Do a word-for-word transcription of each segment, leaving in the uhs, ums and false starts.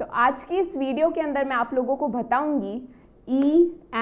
तो आज की इस वीडियो के अंदर मैं आप लोगों को बताऊंगी ई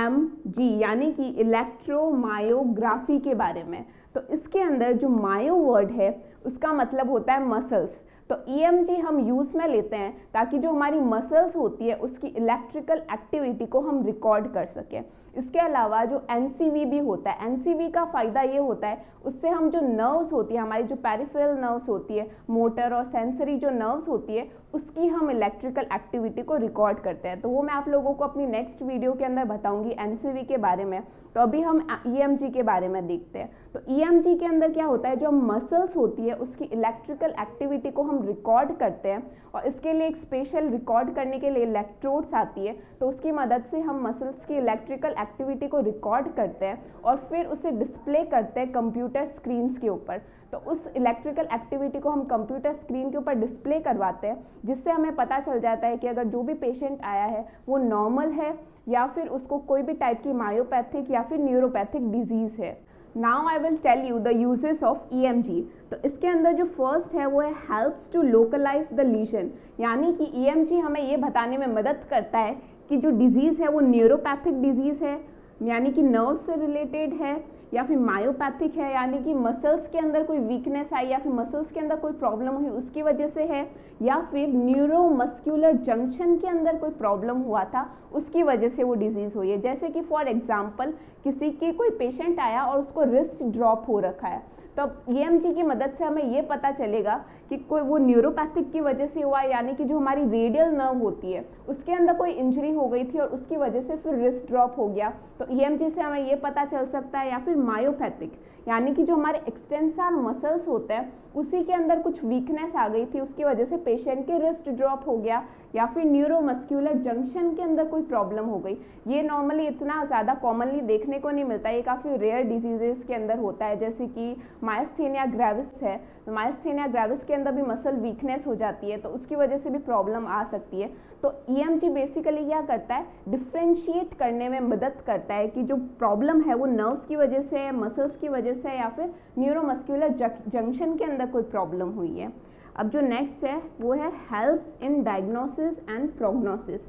एम जी यानी कि इलेक्ट्रोमायोग्राफी के बारे में। तो इसके अंदर जो मायो वर्ड है उसका मतलब होता है मसल्स। तो ई एम जी हम यूज़ में लेते हैं ताकि जो हमारी मसल्स होती है उसकी इलेक्ट्रिकल एक्टिविटी को हम रिकॉर्ड कर सकें। इसके अलावा जो एन सी वी भी होता है, एन सी वी का फ़ायदा ये होता है उससे हम जो नर्व्स होती है, हमारी जो पेरिफेरल नर्व्स होती है, मोटर और सेंसरी जो नर्व्स होती है उसकी हम इलेक्ट्रिकल एक्टिविटी को रिकॉर्ड करते हैं। तो वो मैं आप लोगों को अपनी नेक्स्ट वीडियो के अंदर बताऊंगी एन सी वी के बारे में। तो अभी हम ई एम जी के बारे में देखते हैं। तो ई एम जी के अंदर क्या होता है, जो मसल्स होती है उसकी इलेक्ट्रिकल एक्टिविटी को हम रिकॉर्ड करते हैं और इसके लिए एक स्पेशल रिकॉर्ड करने के लिए इलेक्ट्रोड्स आती है। तो उसकी मदद से हम मसल्स की इलेक्ट्रिकल एक्टिविटी को रिकॉर्ड करते हैं और फिर उसे डिस्प्ले करते हैं कंप्यूटर स्क्रीन्स के ऊपर। तो उस इलेक्ट्रिकल एक्टिविटी को हम कंप्यूटर स्क्रीन के ऊपर डिस्प्ले करवाते हैं जिससे हमें पता चल जाता है कि अगर जो भी पेशेंट आया है वो नॉर्मल है या फिर उसको कोई भी टाइप की मायोपैथिक या फिर न्यूरोपैथिक डिजीज़ है। Now I will tell you the uses of E M G. तो इसके अंदर जो फर्स्ट है वो है helps to localize the lesion, यानी कि ई एम जी हमें ये बताने में मदद करता है कि जो डिजीज़ है वो न्यूरोपैथिक डिजीज़ है यानी कि नर्व से रिलेटेड है, या फिर मायोपैथिक है यानी कि मसल्स के अंदर कोई वीकनेस आई या फिर मसल्स के अंदर कोई प्रॉब्लम हुई उसकी वजह से है, या फिर न्यूरोमस्कुलर जंक्शन के अंदर कोई प्रॉब्लम हुआ था उसकी वजह से वो डिजीज़ हुई है। जैसे कि फॉर एग्जांपल किसी के कोई पेशेंट आया और उसको रिस्ट ड्रॉप हो रखा है, तब ई एम जी की मदद से हमें ये पता चलेगा कि कोई वो न्यूरोपैथिक की वजह से हुआ यानी कि जो हमारी रेडियल नर्व होती है उसके अंदर कोई इंजरी हो गई थी और उसकी वजह से फिर रिस्ट ड्रॉप हो गया। तो ई एम जी से हमें ये पता चल सकता है, या फिर मायोपैथिक यानी कि जो हमारे एक्सटेंसर मसल्स होते हैं उसी के अंदर कुछ वीकनेस आ गई थी उसकी वजह से पेशेंट के रिस्ट ड्रॉप हो गया, या फिर न्यूरोमस्कुलर जंक्शन के अंदर कोई प्रॉब्लम हो गई। ये नॉर्मली इतना ज़्यादा कॉमनली देखने को नहीं मिलता, ये काफ़ी रेयर डिजीजेस के अंदर होता है। जैसे कि मायस्थेनिया ग्रेविस है, तो मायस्थेनिया ग्रेविस के अंदर भी मसल वीकनेस हो जाती है तो उसकी वजह से भी प्रॉब्लम आ सकती है। तो ई एम जी बेसिकली क्या करता है, डिफ्रेंशिएट करने में मदद करता है कि जो प्रॉब्लम है वो नर्व्स की वजह से है, मसल्स की वजह से है, या फिर न्यूरोमस्कुलर जंक्शन के अंदर कोई प्रॉब्लम हुई है। अब जो नेक्स्ट है वो है helps in diagnosis and prognosis.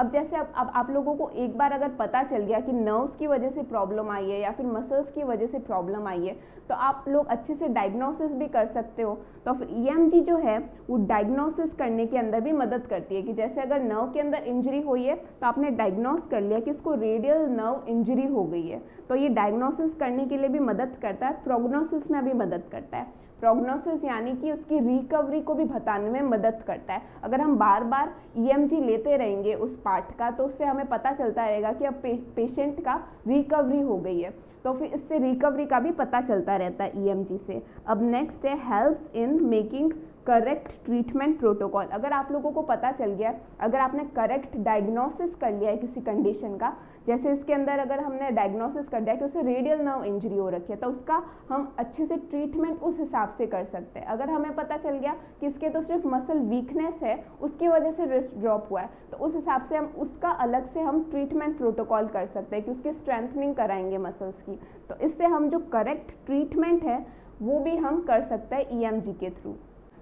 अब जैसे अब, अब आप लोगों को एक बार अगर पता चल गया कि नर्व्स की वजह से प्रॉब्लम आई है या फिर मसल्स की वजह से प्रॉब्लम आई है तो आप लोग अच्छे से डायग्नोसिस भी कर सकते हो। तो फिर ई एम जी जो है वो डायग्नोसिस करने के अंदर भी मदद करती है कि जैसे अगर नर्व के अंदर इंजरी हुई है तो आपने डायग्नोस कर लिया कि इसको रेडियल नर्व इंजरी हो गई है, तो ये डायग्नोसिस करने के लिए भी मदद करता है। प्रोग्नोसिस में भी मदद करता है, प्रोग्नोसिस यानी कि उसकी रिकवरी को भी बताने में मदद करता है। अगर हम बार बार ई एम जी लेते रहेंगे उस पार्ट का तो उससे हमें पता चलता रहेगा कि अब पे, पेशेंट का रिकवरी हो गई है, तो फिर इससे रिकवरी का भी पता चलता रहता है ई एम जी से। अब नेक्स्ट है helps in making correct treatment protocol. अगर आप लोगों को पता चल गया, अगर आपने करेक्ट डायग्नोसिस कर लिया है किसी कंडीशन का, जैसे इसके अंदर अगर हमने डायग्नोसिस कर दिया कि उसे रेडियल नर्व इंजरी हो रखी है तो उसका हम अच्छे से ट्रीटमेंट उस हिसाब से कर सकते हैं। अगर हमें पता चल गया कि इसके तो सिर्फ मसल वीकनेस है उसकी वजह से रिस्ट ड्रॉप हुआ है तो उस हिसाब से हम उसका अलग से हम ट्रीटमेंट प्रोटोकॉल कर सकते हैं कि उसकी स्ट्रेंथनिंग कराएंगे मसल्स की। तो इससे हम जो करेक्ट ट्रीटमेंट है वो भी हम कर सकते हैं ई एम जी के थ्रू।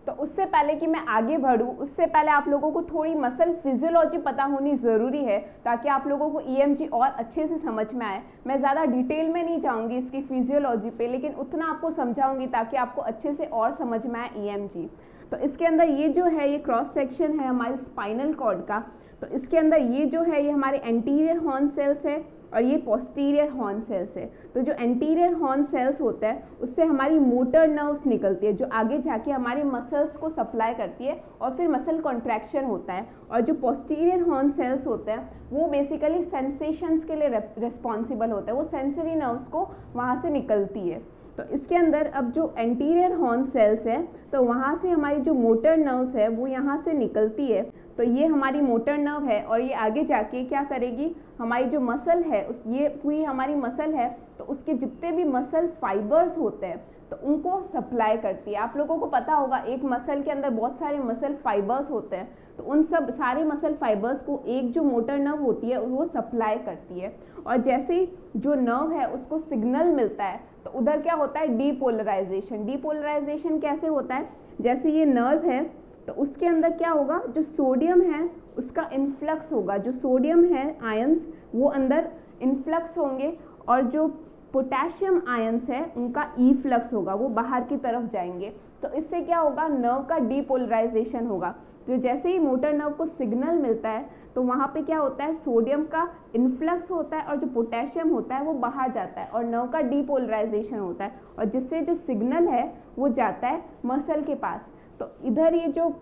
तो उससे पहले कि मैं आगे बढ़ूँ, उससे पहले आप लोगों को थोड़ी मसल फिजियोलॉजी पता होनी ज़रूरी है ताकि आप लोगों को ई एम जी और अच्छे से समझ में आए। मैं ज़्यादा डिटेल में नहीं जाऊँगी इसकी फिजियोलॉजी पे, लेकिन उतना आपको समझाऊँगी ताकि आपको अच्छे से और समझ में आए ई एम जी। तो इसके अंदर ये जो है ये क्रॉस सेक्शन है हमारे स्पाइनल कॉर्ड का। तो इसके अंदर ये जो है ये हमारे एंटीरियर हॉर्न सेल्स है और ये पोस्टीरियर हॉर्न सेल्स है। तो जो एंटीरियर हॉर्न सेल्स होता है उससे हमारी मोटर नर्व्स निकलती है जो आगे जाके हमारे मसल्स को सप्लाई करती है और फिर मसल कॉन्ट्रैक्शन होता है। और जो पोस्टीरियर हॉर्न सेल्स होते हैं वो बेसिकली सेंसेशंस के लिए रेस्पॉन्सिबल होता है, वो सेंसरी नर्व्स को वहाँ से निकलती है। तो इसके अंदर अब जो एंटीरियर हॉर्न सेल्स है तो वहाँ से हमारी जो मोटर नर्व्स है वो यहाँ से निकलती है। तो ये हमारी मोटर नर्व है और ये आगे जाके क्या करेगी, हमारी जो मसल है उस ये पूरी हमारी मसल है तो उसके जितने भी मसल फाइबर्स होते हैं तो उनको सप्लाई करती है। आप लोगों को पता होगा एक मसल के अंदर बहुत सारे मसल फाइबर्स होते हैं तो उन सब सारे मसल फाइबर्स को एक जो मोटर नर्व होती है वो सप्लाई करती है। और जैसे जो नर्व है उसको सिग्नल मिलता है तो उधर क्या होता है, डीपोलराइजेशन। डीपोलराइजेशन कैसे होता है, जैसे ये नर्व है तो उसके अंदर क्या होगा, जो सोडियम है उसका इन्फ्लक्स होगा, जो सोडियम है आयंस वो अंदर इन्फ्लक्स होंगे और जो पोटेशियम आयंस है उनका ई फ्लक्स होगा, वो बाहर की तरफ जाएंगे। तो इससे क्या होगा, नर्व का डीपोलराइजेशन होगा। जो जैसे ही मोटर नर्व को सिग्नल मिलता है तो वहाँ पे क्या होता है, सोडियम का इन्फ्लक्स होता है और जो पोटेशियम होता है वो बाहर जाता है और नर्व का डीपोलराइजेशन होता है, और जिससे जो सिग्नल है वो जाता है मसल के पास। तो इधर ये जो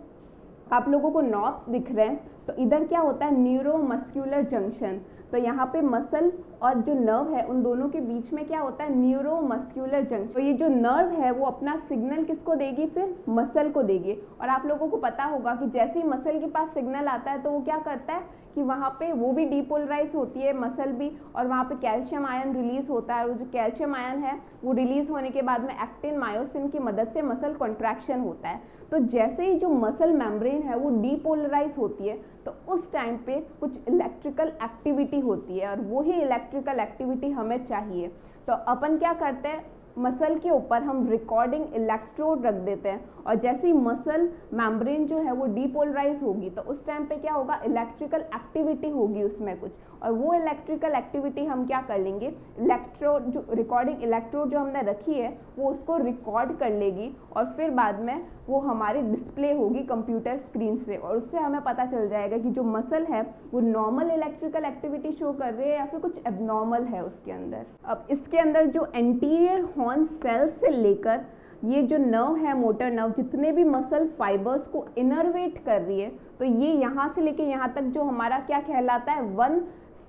आप लोगों को नॉब्स दिख रहे हैं, तो इधर क्या होता है, न्यूरोमस्क्यूलर जंक्शन। तो यहाँ पे मसल और जो नर्व है उन दोनों के बीच में क्या होता है, न्यूरोमस्क्यूलर जंक्शन। तो ये जो नर्व है वो अपना सिग्नल किसको देगी, फिर मसल को देगी। और आप लोगों को पता होगा कि जैसे ही मसल के पास सिग्नल आता है तो वो क्या करता है कि वहाँ पे वो भी डीपोलराइज होती है मसल भी, और वहाँ पे कैल्शियम आयन रिलीज होता है। वो जो कैल्शियम आयन है वो रिलीज होने के बाद में एक्टिन मायोसिन की मदद से मसल कॉन्ट्रैक्शन होता है। तो जैसे ही जो मसल मेम्ब्रेन है वो डीपोलराइज होती है तो उस टाइम पे कुछ इलेक्ट्रिकल एक्टिविटी होती है, और वो ही इलेक्ट्रिकल एक्टिविटी हमें चाहिए। तो अपन क्या करते हैं, मसल के ऊपर हम रिकॉर्डिंग इलेक्ट्रोड रख देते हैं, और जैसे ही मसल मेम्ब्रेन जो है वो डीपोलराइज होगी तो उस टाइम पे क्या होगा, इलेक्ट्रिकल एक्टिविटी होगी उसमें कुछ, और वो इलेक्ट्रिकल एक्टिविटी हम क्या कर लेंगे, इलेक्ट्रोड जो रिकॉर्डिंग इलेक्ट्रोड जो हमने रखी है वो उसको रिकॉर्ड कर लेगी, और फिर बाद में वो हमारी डिस्प्ले होगी कंप्यूटर स्क्रीन से, और उससे हमें पता चल जाएगा कि जो मसल है वो नॉर्मल इलेक्ट्रिकल एक्टिविटी शो कर रही है या फिर कुछ एबनॉर्मल है उसके अंदर। अब इसके अंदर जो एंटीरियर हॉर्न सेल्स से लेकर ये जो नर्व है मोटर नर्व, जितने भी मसल फाइबर्स को इनर्वेट कर रही है, तो ये यहाँ से लेके यहाँ तक जो हमारा क्या कहलाता है, वन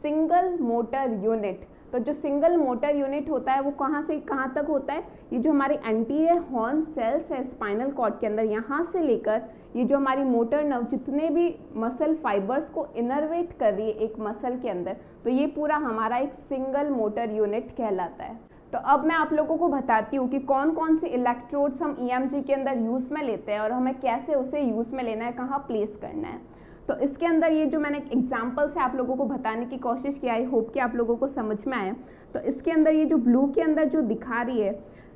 सिंगल मोटर यूनिट। तो जो सिंगल मोटर यूनिट होता है वो कहाँ से कहाँ तक होता है, ये जो हमारे एंटीरियर हॉर्न सेल्स है स्पाइनल कॉर्ड के अंदर, यहाँ से लेकर ये जो हमारी मोटर नर्व जितने भी मसल फाइबर्स को इनर्वेट कर रही है एक मसल के अंदर, तो ये पूरा हमारा एक सिंगल मोटर यूनिट कहलाता है। तो अब मैं आप लोगों को बताती हूँ कि कौन कौन से इलेक्ट्रोड्स हम ई एम जी के अंदर यूज़ में लेते हैं और हमें कैसे उसे यूज़ में लेना है, कहाँ प्लेस करना है। तो इसके अंदर ये जो मैंने एग्जाम्पल से आप लोगों को बताने की कोशिश की, आई होप कि आप लोगों को समझ में आए। तो इसके अंदर ये जो ब्लू के अंदर जो दिखा रही है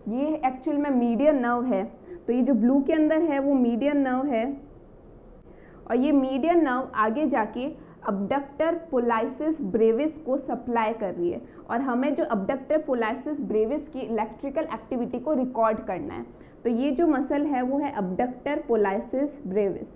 ये एक्चुअल में मीडियन नर्व है। तो ये जो ब्लू के अंदर है वो मीडियन नर्व है, और ये मीडियन नर्व आगे जाके अबडक्टर पोलाइसिस ब्रेविस को सप्लाई कर रही है, और हमें जो अबडक्टर पोलाइसिस ब्रेविस की इलेक्ट्रिकल एक्टिविटी को रिकॉर्ड करना है। तो ये जो मसल है वो है अबडक्टर पोलाइसिस ब्रेविस।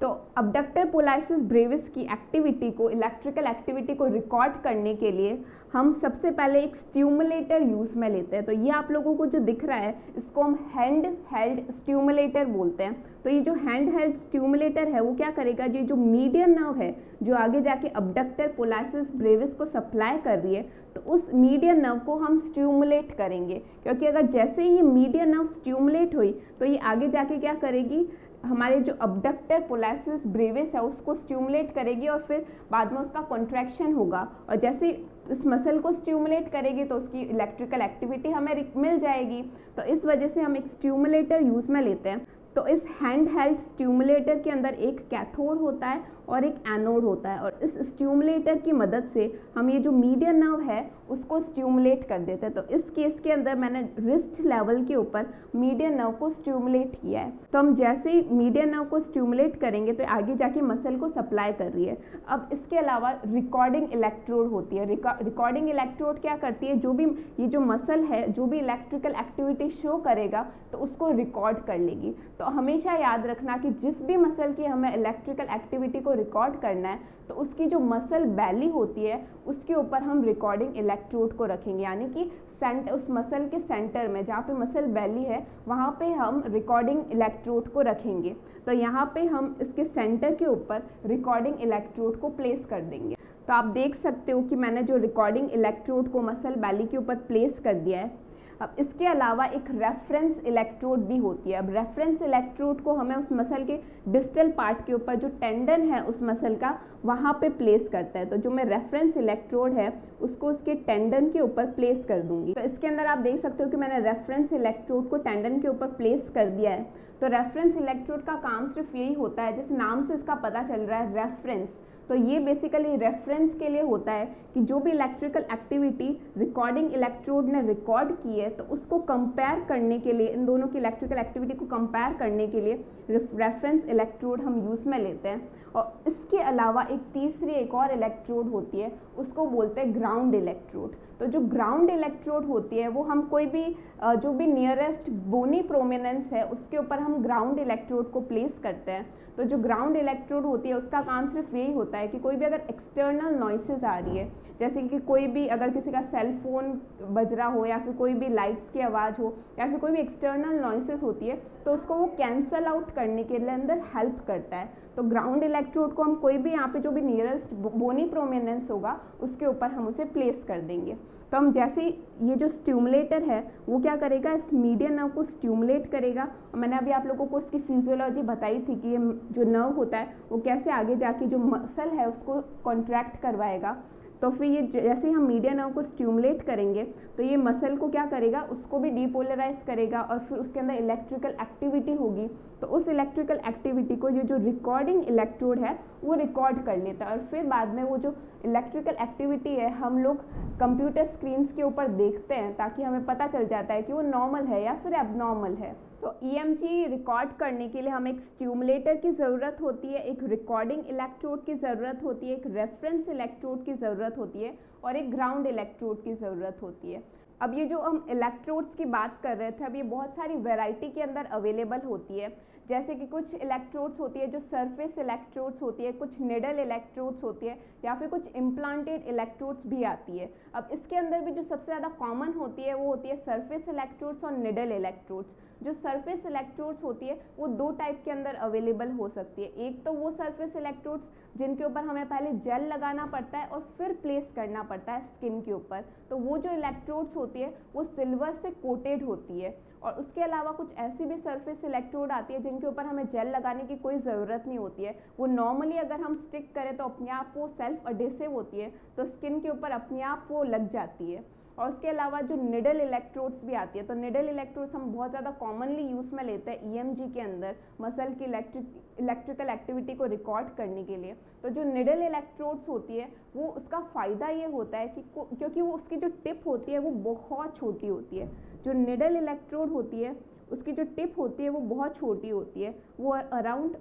तो अबडक्टर पोलाइसिस ब्रेविस की एक्टिविटी को, इलेक्ट्रिकल एक्टिविटी को रिकॉर्ड करने के लिए हम सबसे पहले एक स्टिमुलेटर यूज़ में लेते हैं। तो ये आप लोगों को जो दिख रहा है इसको हम हैंड हेल्ड स्टिमुलेटर बोलते हैं। तो ये जो हैंड हेल्ड स्टिमुलेटर है वो क्या करेगा, ये जो मीडियन नर्व है जो आगे जाके अबडक्टर पोलाइसिस ब्रेविस को सप्लाई कर रही है, तो उस मीडियन नर्व को हम स्टिमुलेट करेंगे, क्योंकि अगर जैसे ही ये मीडियन नर्व स्टिमुलेट हुई तो ये आगे जाके क्या करेगी, हमारे जो अबडक्टर पोलाइसिस ब्रेविस है उसको स्टिमुलेट करेगी, और फिर बाद में उसका कॉन्ट्रैक्शन होगा, और जैसे इस मसल को स्टिमुलेट करेगी तो उसकी इलेक्ट्रिकल एक्टिविटी हमें मिल जाएगी। तो इस वजह से हम एक स्टिमुलेटर यूज़ में लेते हैं। तो इस हैंड हेल्ड स्टिमुलेटर के अंदर एक कैथोड होता है और एक एनोड होता है, और इस स्टिमुलेटर की मदद से हम ये जो मीडियन नर्व है उसको स्टिमुलेट कर देते हैं। तो इस केस के अंदर मैंने रिस्ट लेवल के ऊपर मीडियन नर्व को स्टिमुलेट किया है। तो हम जैसे ही मीडियन नर्व को स्टिमुलेट करेंगे तो आगे जाके मसल को सप्लाई कर रही है। अब इसके अलावा रिकॉर्डिंग इलेक्ट्रोड होती है। रिकॉर्डिंग इलेक्ट्रोड क्या करती है, जो भी ये जो मसल है जो भी इलेक्ट्रिकल एक्टिविटी शो करेगा तो उसको रिकॉर्ड कर लेगी। तो हमेशा याद रखना कि जिस भी मसल की हमें इलेक्ट्रिकल एक्टिविटी को रिकॉर्ड करना है तो उसकी जो मसल बैली होती है उसके ऊपर हम रिकॉर्डिंग इलेक्ट्रोड को रखेंगे, यानी कि सेंटर, उस मसल के सेंटर में जहाँ पे मसल बैली है वहाँ पे हम रिकॉर्डिंग इलेक्ट्रोड को रखेंगे। तो यहाँ पे हम इसके सेंटर के ऊपर रिकॉर्डिंग इलेक्ट्रोड को प्लेस कर देंगे। तो आप देख सकते हो कि मैंने जो रिकॉर्डिंग इलेक्ट्रोड को मसल बैली के ऊपर प्लेस कर दिया है। अब इसके अलावा एक रेफरेंस इलेक्ट्रोड भी होती है। अब रेफरेंस इलेक्ट्रोड को हमें उस मसल के डिस्टल पार्ट के ऊपर जो टेंडन है उस मसल का वहाँ पे प्लेस करता है। तो जो मैं रेफरेंस इलेक्ट्रोड है उसको उसके टेंडन के ऊपर प्लेस कर दूंगी। तो इसके अंदर आप देख सकते हो कि मैंने रेफरेंस इलेक्ट्रोड को टेंडन के ऊपर प्लेस कर दिया है। तो रेफरेंस इलेक्ट्रोड का काम सिर्फ यही होता है, जिस नाम से इसका पता चल रहा है रेफरेंस, तो ये बेसिकली रेफरेंस के लिए होता है कि जो भी इलेक्ट्रिकल एक्टिविटी रिकॉर्डिंग इलेक्ट्रोड ने रिकॉर्ड की है तो उसको कंपेयर करने के लिए, इन दोनों की इलेक्ट्रिकल एक्टिविटी को कंपेयर करने के लिए रेफरेंस इलेक्ट्रोड हम यूज़ में लेते हैं। और इसके अलावा एक तीसरी एक और इलेक्ट्रोड होती है, उसको बोलते हैं ग्राउंड इलेक्ट्रोड। तो जो ग्राउंड इलेक्ट्रोड होती है वो हम कोई भी जो भी नियरेस्ट बोनी प्रोमिनेंस है उसके ऊपर हम ग्राउंड इलेक्ट्रोड को प्लेस करते हैं। तो जो ग्राउंड इलेक्ट्रोड होती है उसका काम सिर्फ यही होता है कि कोई भी अगर एक्सटर्नल नॉइसेज आ रही है, जैसे कि कोई भी अगर किसी का सेल फोन बज रहा हो या फिर कोई भी लाइट्स की आवाज़ हो या फिर कोई भी एक्सटर्नल नॉइसेज होती है, तो उसको वो कैंसल आउट करने के लिए अंदर हेल्प करता है। तो ग्राउंड इलेक्ट्रोड को हम कोई भी यहाँ पे जो भी नियरेस्ट बोनी प्रोमिनेंस होगा उसके ऊपर हम उसे प्लेस कर देंगे। तो हम जैसे ये जो स्टिमुलेटर है वो क्या करेगा, इस मीडियन नर्व को स्टिमुलेट करेगा। और मैंने अभी आप लोगों को उसकी फिजियोलॉजी बताई थी कि ये जो नर्व होता है वो कैसे आगे जाके जो मसल है उसको कॉन्ट्रैक्ट करवाएगा। तो फिर ये जैसे ही हम मीडियन नर्व को स्टिमुलेट करेंगे तो ये मसल को क्या करेगा, उसको भी डीपोलराइज करेगा और फिर उसके अंदर इलेक्ट्रिकल एक्टिविटी होगी तो उस इलेक्ट्रिकल एक्टिविटी को ये जो रिकॉर्डिंग इलेक्ट्रोड है वो रिकॉर्ड कर लेता है। और फिर बाद में वो जो इलेक्ट्रिकल एक्टिविटी है हम लोग कंप्यूटर स्क्रीन्स के ऊपर देखते हैं ताकि हमें पता चल जाता है कि वो नॉर्मल है या फिर एबनॉर्मल है। तो ई एम जी रिकॉर्ड करने के लिए हमें एक स्टिमुलेटर की ज़रूरत होती है, एक रिकॉर्डिंग इलेक्ट्रोड की ज़रूरत होती है, एक रेफरेंस इलेक्ट्रोड की ज़रूरत होती है और एक ग्राउंड इलेक्ट्रोड की ज़रूरत होती है। अब ये जो हम इलेक्ट्रोड्स की बात कर रहे थे, अब ये बहुत सारी वैरायटी के अंदर अवेलेबल होती है, जैसे कि कुछ इलेक्ट्रोड्स होती है जो सरफेस इलेक्ट्रोड्स होती है, कुछ निडल इलेक्ट्रोड्स होती है या फिर कुछ इम्प्लांटेड इलेक्ट्रोड्स भी आती है। अब इसके अंदर भी जो सबसे ज़्यादा कॉमन होती है वो होती है सरफेस इलेक्ट्रोड्स और निडल इलेक्ट्रोड्स। जो सरफेस इलेक्ट्रोड्स होती है वो दो टाइप के अंदर अवेलेबल हो सकती है, एक तो वो सरफेस इलेक्ट्रोड्स जिनके ऊपर हमें पहले जेल लगाना पड़ता है और फिर प्लेस करना पड़ता है स्किन के ऊपर, तो वो जो इलेक्ट्रोड्स होती है वो सिल्वर से कोटेड होती है। और उसके अलावा कुछ ऐसी भी सरफेस इलेक्ट्रोड आती है जिनके ऊपर हमें जेल लगाने की कोई ज़रूरत नहीं होती है, वो नॉर्मली अगर हम स्टिक करें तो अपने आप वो सेल्फ एडेसिव होती है तो स्किन के ऊपर अपने आप वो लग जाती है। और उसके अलावा जो निडल इलेक्ट्रोड्स भी आती है, तो निडल इलेक्ट्रोड्स हम बहुत ज़्यादा कॉमनली यूज़ में लेते हैं ई एम जी के अंदर मसल की इलेक्ट्रिक इलेक्ट्रिकल एक्टिविटी को रिकॉर्ड करने के लिए। तो जो निडल इलेक्ट्रोड्स होती है वो उसका फ़ायदा ये होता है कि क्योंकि वो उसकी जो टिप होती है वो बहुत छोटी होती है, जो निडल इलेक्ट्रोड होती है उसकी जो टिप होती है वो बहुत छोटी होती है, वो अराउंड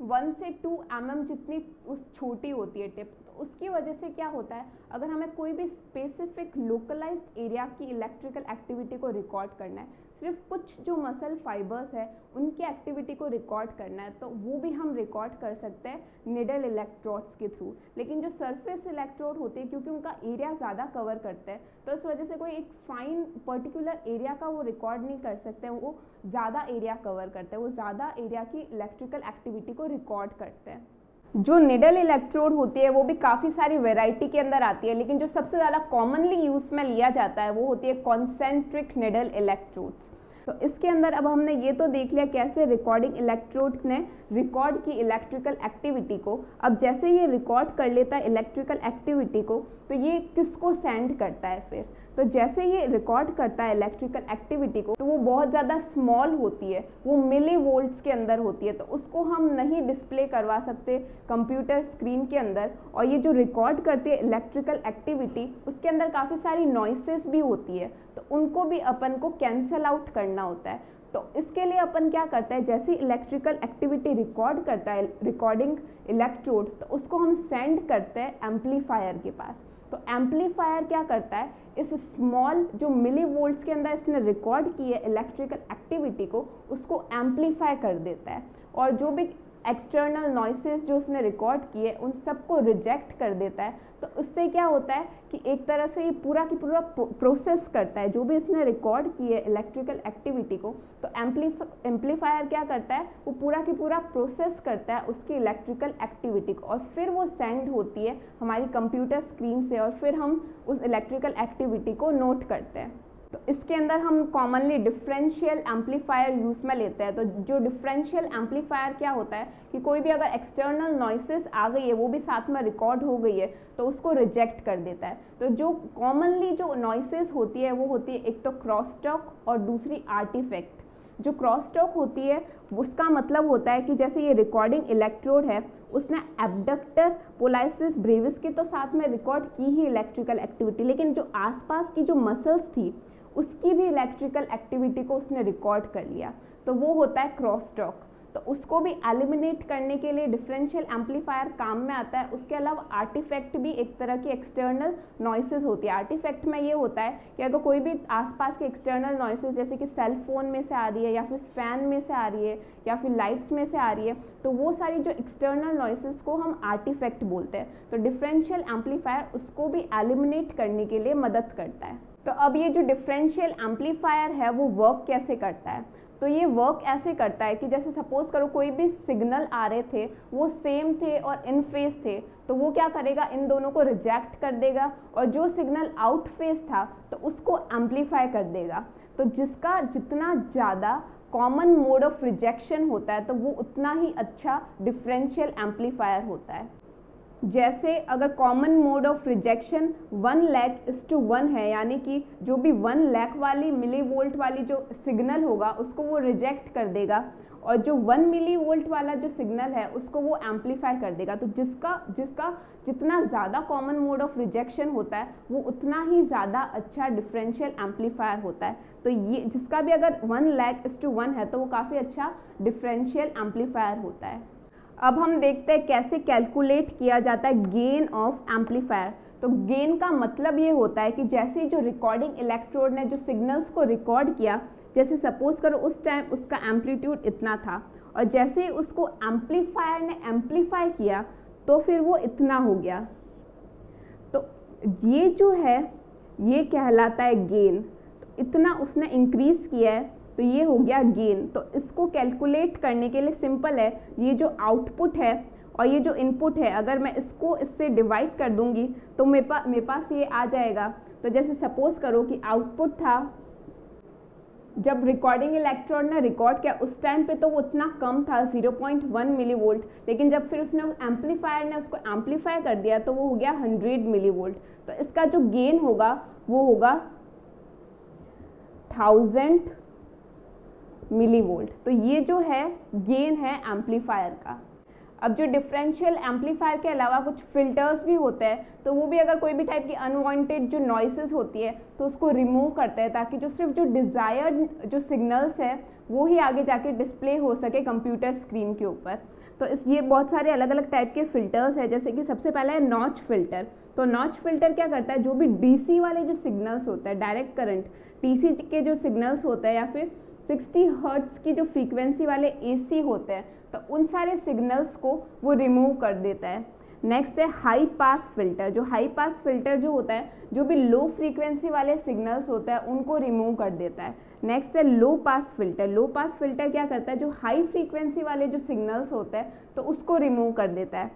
वन से टू एम एम जितनी उस छोटी होती है टिप। उसकी वजह से क्या होता है, अगर हमें कोई भी स्पेसिफिक लोकलाइज्ड एरिया की इलेक्ट्रिकल एक्टिविटी को रिकॉर्ड करना है, सिर्फ कुछ जो मसल फाइबर्स है उनकी एक्टिविटी को रिकॉर्ड करना है, तो वो भी हम रिकॉर्ड कर सकते हैं निडल इलेक्ट्रोड्स के थ्रू। लेकिन जो सरफेस इलेक्ट्रोड होते हैं क्योंकि उनका एरिया ज़्यादा कवर करते हैं तो इस वजह से कोई एक फाइन पर्टिकुलर एरिया का वो रिकॉर्ड नहीं कर सकते, वो ज़्यादा एरिया कवर करते हैं, वो ज़्यादा एरिया की इलेक्ट्रिकल एक्टिविटी को रिकॉर्ड करते हैं। जो निडल इलेक्ट्रोड होती है वो भी काफ़ी सारी वैरायटी के अंदर आती है, लेकिन जो सबसे ज़्यादा कॉमनली यूज़ में लिया जाता है वो होती है कॉन्सेंट्रिक निडल इलेक्ट्रोड्स। तो इसके अंदर अब हमने ये तो देख लिया कैसे रिकॉर्डिंग इलेक्ट्रोड ने रिकॉर्ड की इलेक्ट्रिकल एक्टिविटी को। अब जैसे ये रिकॉर्ड कर लेता है इलेक्ट्रिकल एक्टिविटी को तो ये किसको सेंड करता है फिर, तो जैसे ये रिकॉर्ड करता है इलेक्ट्रिकल एक्टिविटी को तो वो बहुत ज़्यादा स्मॉल होती है, वो मिली वोल्ट्स के अंदर होती है, तो उसको हम नहीं डिस्प्ले करवा सकते कंप्यूटर स्क्रीन के अंदर। और ये जो रिकॉर्ड करती है इलेक्ट्रिकल एक्टिविटी उसके अंदर काफ़ी सारी नॉइसेस भी होती है, तो उनको भी अपन को कैंसल आउट करना होता है। तो इसके लिए अपन क्या करता है, जैसे इलेक्ट्रिकल एक्टिविटी रिकॉर्ड करता है रिकॉर्डिंग इलेक्ट्रोड तो उसको हम सेंड करते हैं एम्पलीफायर के पास। तो एम्पलीफायर क्या करता है, इस स्मॉल जो मिली वोल्ट्स के अंदर इसने रिकॉर्ड की है इलेक्ट्रिकल एक्टिविटी को उसको एम्पलीफाई कर देता है और जो भी एक्सटर्नल नॉइसेस जो उसने रिकॉर्ड किए उन सबको रिजेक्ट कर देता है। तो उससे क्या होता है कि एक तरह से ये पूरा की पूरा प्रोसेस करता है जो भी इसने रिकॉर्ड किए इलेक्ट्रिकल एक्टिविटी को, तो एम्पलीफायर क्या करता है वो पूरा की पूरा प्रोसेस करता है उसकी इलेक्ट्रिकल एक्टिविटी को और फिर वो सेंड होती है हमारी कंप्यूटर स्क्रीन से और फिर हम उस इलेक्ट्रिकल एक्टिविटी को नोट करते हैं। तो इसके अंदर हम कॉमनली डिफरेंशियल एम्पलीफायर यूज़ में लेते हैं। तो जो डिफरेंशियल एम्पलीफायर क्या होता है कि कोई भी अगर एक्सटर्नल नॉइसेस आ गई है वो भी साथ में रिकॉर्ड हो गई है तो उसको रिजेक्ट कर देता है। तो जो कॉमनली जो नॉइसेस होती है वो होती है एक तो क्रॉसटॉक और दूसरी आर्टिफैक्ट। जो क्रॉसटॉक होती है उसका मतलब होता है कि जैसे ये रिकॉर्डिंग इलेक्ट्रोड है, उसने एब्डक्टर पोलाइसिस ब्रेविस के तो साथ में रिकॉर्ड की ही इलेक्ट्रिकल एक्टिविटी, लेकिन जो आसपास की जो मसल्स थी उसकी भी इलेक्ट्रिकल एक्टिविटी को उसने रिकॉर्ड कर लिया, तो वो होता है क्रॉसटॉक। तो उसको भी एलिमिनेट करने के लिए डिफरेंशियल एम्पलीफायर काम में आता है। उसके अलावा आर्टिफैक्ट भी एक तरह की एक्सटर्नल नॉइसेज होती है। आर्टिफैक्ट में ये होता है कि अगर कोई भी आसपास के एक्सटर्नल नॉइसेज जैसे कि सेल फोन में से आ रही है या फिर फैन में से आ रही है या फिर लाइट्स में से आ रही है, तो वो सारी जो एक्सटर्नल नॉइसेज को हम आर्टिफैक्ट बोलते हैं। तो डिफरेंशियल एम्पलीफायर उसको भी एलिमिनेट करने के लिए मदद करता है। तो अब ये जो डिफरेंशियल एम्पलीफायर है वो वर्क कैसे करता है? तो ये वर्क ऐसे करता है कि जैसे सपोज करो कोई भी सिग्नल आ रहे थे, वो सेम थे और इन फेज थे, तो वो क्या करेगा, इन दोनों को रिजेक्ट कर देगा और जो सिग्नल आउट फेज था तो उसको एम्पलीफाई कर देगा। तो जिसका जितना ज़्यादा कॉमन मोड ऑफ रिजेक्शन होता है तो वो उतना ही अच्छा डिफरेंशियल एम्पलीफायर होता है। जैसे अगर common mode of rejection one lakh is to one है, यानी कि जो भी वन लैक वाली मिली वोल्ट वाली जो सिग्नल होगा उसको वो रिजेक्ट कर देगा और जो वन मिली वोल्ट वाला जो सिग्नल है उसको वो एम्पलीफाई कर देगा। तो जिसका जिसका जितना ज़्यादा कॉमन मोड ऑफ रिजेक्शन होता है वो उतना ही ज़्यादा अच्छा डिफरेंशियल एम्पलीफायर होता है। तो ये जिसका भी अगर one lakh is to one है तो वो काफ़ी अच्छा डिफरेंशियल एम्पलीफायर होता है। अब हम देखते हैं कैसे कैलकुलेट किया जाता है गेन ऑफ एम्पलीफायर। तो गेन का मतलब ये होता है कि जैसे जो रिकॉर्डिंग इलेक्ट्रोड ने जो सिग्नल्स को रिकॉर्ड किया, जैसे सपोज करो उस टाइम उसका एम्पलीट्यूड इतना था और जैसे ही उसको एम्पलीफायर ने एम्पलीफाई किया तो फिर वो इतना हो गया। तो ये जो है ये कहलाता है गेन। तो इतना उसने इंक्रीज़ किया है तो ये हो गया गेन। तो इसको कैलकुलेट करने के लिए सिंपल है, ये जो आउटपुट है और ये जो इनपुट है अगर मैं इसको इससे डिवाइड कर दूंगी तो मेरे पास मेरे पास ये आ जाएगा। तो जैसे सपोज करो कि आउटपुट था, जब रिकॉर्डिंग इलेक्ट्रोड ने रिकॉर्ड किया उस टाइम पे तो वो उतना कम था zero point one milli volt, लेकिन जब फिर उसने एम्पलीफायर ने उसको एम्पलीफाई कर दिया तो वो हो गया हंड्रेड मिली वोल्ट। तो इसका जो गेन होगा वो होगा थाउजेंड मिली वोल्ट। तो ये जो है गेन है एम्पलीफायर का। अब जो डिफरेंशियल एम्पलीफायर के अलावा कुछ फिल्टर्स भी होते हैं, तो वो भी अगर कोई भी टाइप की अनवांटेड जो नॉइसेस होती है तो उसको रिमूव करते हैं ताकि जो सिर्फ जो डिज़ायर्ड जो सिग्नल्स है वो ही आगे जाके डिस्प्ले हो सके कंप्यूटर स्क्रीन के ऊपर। तो इस ये बहुत सारे अलग अलग टाइप के फ़िल्टर्स है, जैसे कि सबसे पहला है नॉच फ़िल्टर। तो नॉच फ़िल्टर क्या करता है, जो भी डी सी वाले जो सिग्नल्स होते हैं, डायरेक्ट करंट डी सी के जो सिग्नल्स होते हैं या फिर सिक्सटी हर्ट्स की जो फ्रीक्वेंसी वाले एसी होते हैं, तो उन सारे सिग्नल्स को वो रिमूव कर देता है। नेक्स्ट है हाई पास फिल्टर। जो हाई पास फिल्टर जो होता है, जो भी लो फ्रीक्वेंसी वाले सिग्नल्स होते हैं उनको रिमूव कर देता है। नेक्स्ट है लो पास फिल्टर। लो पास फिल्टर क्या करता है, जो हाई फ्रीक्वेंसी वाले जो सिग्नल्स होते हैं तो उसको रिमूव कर देता है।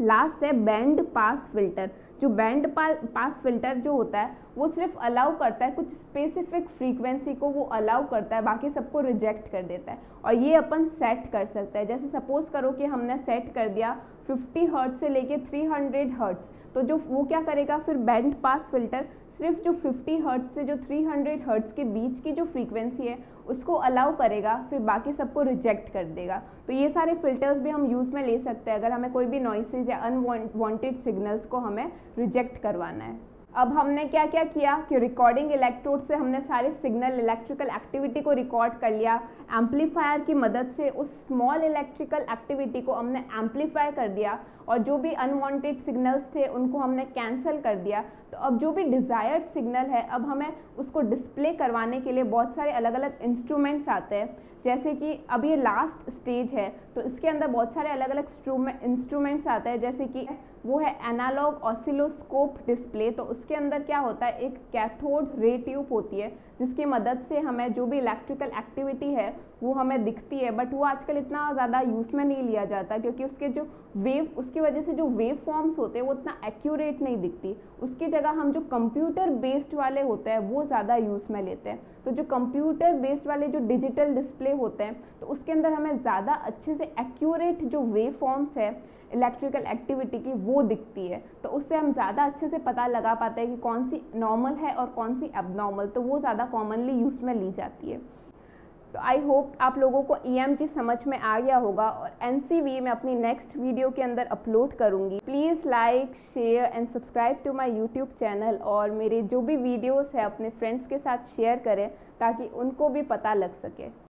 लास्ट है बैंड पास फिल्टर। जो बैंड पास फिल्टर जो होता है वो सिर्फ अलाउ करता है कुछ स्पेसिफिक फ्रीक्वेंसी को, वो अलाउ करता है, बाकी सबको रिजेक्ट कर देता है। और ये अपन सेट कर सकते हैं, जैसे सपोज करो कि हमने सेट कर दिया फिफ्टी हर्ट्ज से लेके थ्री हंड्रेड हर्ट्ज, तो जो वो क्या करेगा फिर बैंड पास फिल्टर सिर्फ जो फिफ्टी हर्ट्ज से जो थ्री हंड्रेड हर्ट्ज के बीच की जो फ्रीक्वेंसी है उसको अलाउ करेगा, फिर बाकी सबको रिजेक्ट कर देगा। तो ये सारे फिल्टर्स भी हम यूज़ में ले सकते हैं अगर हमें कोई भी नॉइसेज या अनवांटेड सिग्नल्स को हमें रिजेक्ट करवाना है। अब हमने क्या क्या किया कि रिकॉर्डिंग इलेक्ट्रोड से हमने सारे सिग्नल इलेक्ट्रिकल एक्टिविटी को रिकॉर्ड कर लिया। एम्पलीफायर की मदद से उस स्मॉल इलेक्ट्रिकल एक्टिविटी को हमने एम्पलीफाई कर दिया और जो भी अनवांटेड सिग्नल्स थे उनको हमने कैंसिल कर दिया। तो अब जो भी डिज़ायर्ड सिग्नल है अब हमें उसको डिस्प्ले करवाने के लिए बहुत सारे अलग अलग इंस्ट्रूमेंट्स आते हैं, जैसे कि अब ये लास्ट स्टेज है तो इसके अंदर बहुत सारे अलग अलग इंस्ट्रूमेंट्स आते हैं, जैसे कि वो है एनालॉग ऑसिलोस्कोप डिस्प्ले। तो उसके अंदर क्या होता है, एक कैथोड रे ट्यूब होती है जिसकी मदद से हमें जो भी इलेक्ट्रिकल एक्टिविटी है वो हमें दिखती है, बट वो आजकल इतना ज़्यादा यूज़ में नहीं लिया जाता क्योंकि उसके जो वेव उसकी वजह से जो वेव फॉर्म्स होते हैं वो उतना एक्यूरेट नहीं दिखती। उसकी जगह हम जो कंप्यूटर बेस्ड वाले होते हैं वो ज़्यादा यूज़ में लेते हैं। तो जो कंप्यूटर बेस्ड वाले जो डिजिटल डिस्प्ले होते हैं तो उसके अंदर हमें ज़्यादा अच्छे से एक्यूरेट जो वेव फॉर्म्स है इलेक्ट्रिकल एक्टिविटी की वो दिखती है, तो उससे हम ज़्यादा अच्छे से पता लगा पाते हैं कि कौन सी नॉर्मल है और कौन सी एबनॉर्मल। तो वो ज़्यादा कॉमनली यूज़ में ली जाती है। तो आई होप आप लोगों को ई एम जी समझ में आ गया होगा और एन सी वी मैं अपनी नेक्स्ट वीडियो के अंदर अपलोड करूँगी। Please like share and subscribe to my YouTube channel और मेरे जो भी वीडियोस है अपने फ्रेंड्स के साथ शेयर करें ताकि उनको भी पता लग सके।